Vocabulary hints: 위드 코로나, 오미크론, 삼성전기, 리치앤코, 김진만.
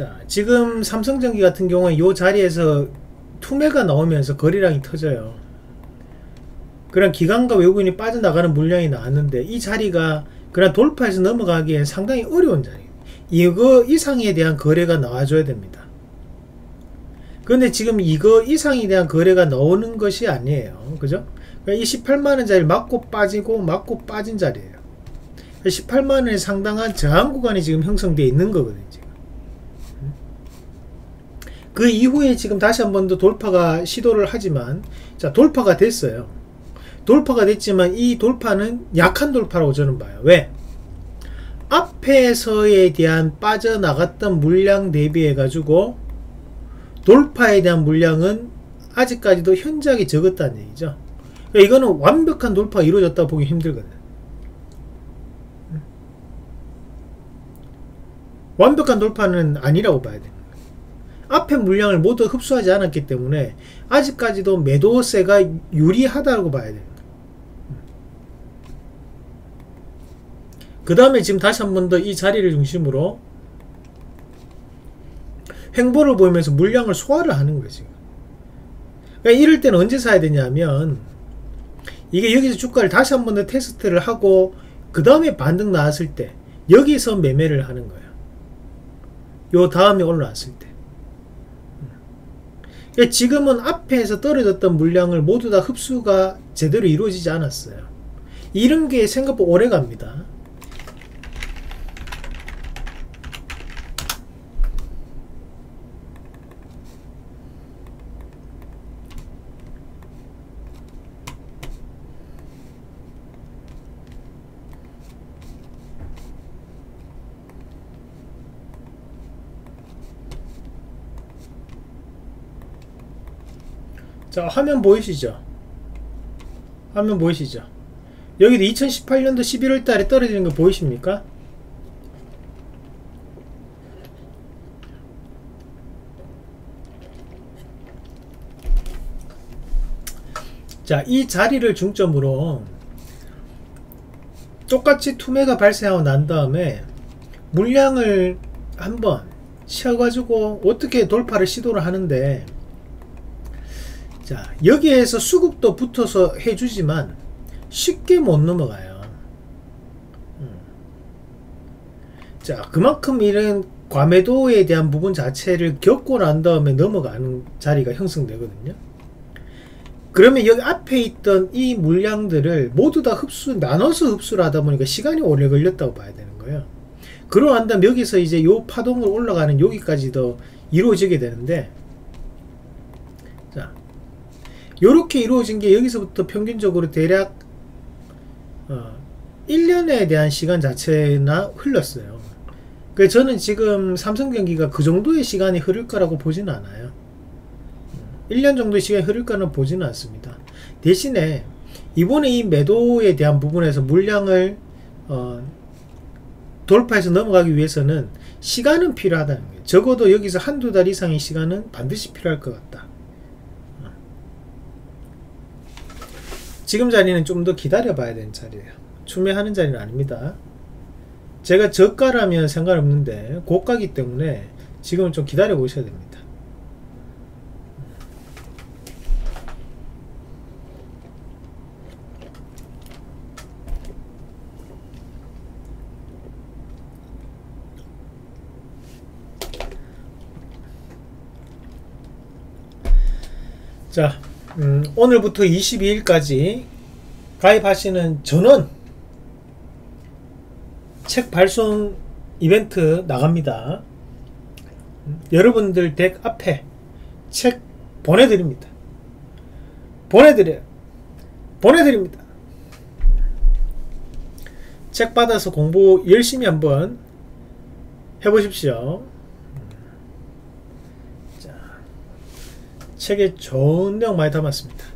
자, 지금 삼성전기 같은 경우는 이 자리에서 투매가 나오면서 거래량이 터져요. 그런 기관과 외국인이 빠져나가는 물량이 나왔는데, 이 자리가 그냥 돌파해서 넘어가기엔 상당히 어려운 자리예요. 이거 이상에 대한 거래가 나와줘야 됩니다. 그런데 지금 이거 이상에 대한 거래가 나오는 것이 아니에요. 그죠? 이 18만원 자리를 맞고 빠지고 맞고 빠진 자리예요. 18만원에 상당한 저항 구간이 지금 형성되어 있는 거거든요. 지금. 그 이후에 지금 다시 한 번 더 돌파가 시도를 하지만, 자, 돌파가 됐어요. 돌파가 됐지만 이 돌파는 약한 돌파라고 저는 봐요. 왜? 앞에서에 대한 빠져나갔던 물량 대비해 가지고 돌파에 대한 물량은 아직까지도 현저하게 적었다는 얘기죠. 그러니까 이거는 완벽한 돌파가 이루어졌다고 보기 힘들거든요. 완벽한 돌파는 아니라고 봐야 됩니다. 앞에 물량을 모두 흡수하지 않았기 때문에 아직까지도 매도세가 유리하다고 봐야 됩니다. 그 다음에 지금 다시 한 번 더 이 자리를 중심으로 횡보를 보이면서 물량을 소화를 하는 거예요, 지금. 그러니까 이럴 때는 언제 사야 되냐면, 이게 여기서 주가를 다시 한 번 더 테스트를 하고 그 다음에 반등 나왔을 때 여기서 매매를 하는 거예요. 요 다음에 올라왔을 때. 그러니까 지금은 앞에서 떨어졌던 물량을 모두 다 흡수가 제대로 이루어지지 않았어요. 이런 게 생각보다 오래 갑니다. 자, 화면 보이시죠? 화면 보이시죠? 여기도 2018년도 11월 달에 떨어지는 거 보이십니까? 자, 이 자리를 중점으로 똑같이 투매가 발생하고 난 다음에 물량을 한번 쉬어가지고 어떻게 돌파를 시도를 하는데, 자, 여기에서 수급도 붙어서 해주지만 쉽게 못 넘어가요. 자, 그만큼 이런 과매도에 대한 부분 자체를 겪고 난 다음에 넘어가는 자리가 형성되거든요. 그러면 여기 앞에 있던 이 물량들을 모두 다 나눠서 흡수를 하다 보니까 시간이 오래 걸렸다고 봐야 되는 거예요. 그러고 난 다음에 여기서 이제 요 파동으로 올라가는 여기까지도 이루어지게 되는데, 자, 요렇게 이루어진 게 여기서부터 평균적으로 대략 1년에 대한 시간 자체나 흘렀어요. 그래서 저는 지금 삼성전기가 그 정도의 시간이 흐를 거라고 보진 않아요. 1년 정도의 시간이 흐를 거는 보지는 않습니다. 대신에 이번에 이 매도에 대한 부분에서 물량을 돌파해서 넘어가기 위해서는 시간은 필요하다는 거예요. 적어도 여기서 한두 달 이상의 시간은 반드시 필요할 것 같다. 지금 자리는 좀 더 기다려 봐야 되는 자리예요. 투매하는 자리는 아닙니다. 제가 저가라면 상관없는데 고가이기 때문에 지금은 좀 기다려 보셔야 됩니다. 자, 오늘부터 22일까지 가입하시는 전원 책 발송 이벤트 나갑니다. 여러분들 댁 앞에 책 보내드립니다. 보내드려요. 보내드립니다. 책 받아서 공부 열심히 한번 해보십시오. 책에 좋은 내용 많이 담았습니다.